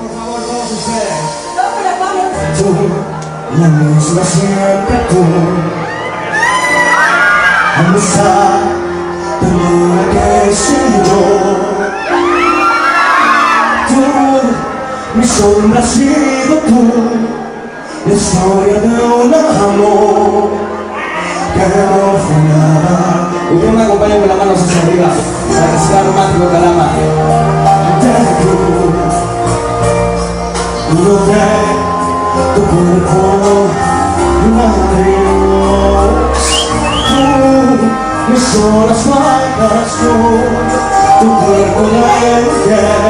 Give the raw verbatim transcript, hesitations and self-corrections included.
por favor, todos ustedes. Todos la ponen. Tú, la misma siempre tú. Amistad, ternura que soy yo. Tú, mi sombra has sido tú. La historia de un amor que no fue nada. Ustedes me acompañan con las manos hacia arriba para que sea romántico, calama. Yo te, tu cuerpo, madre, tú, mis horas vagas, tú, tu cuerpo de mujer.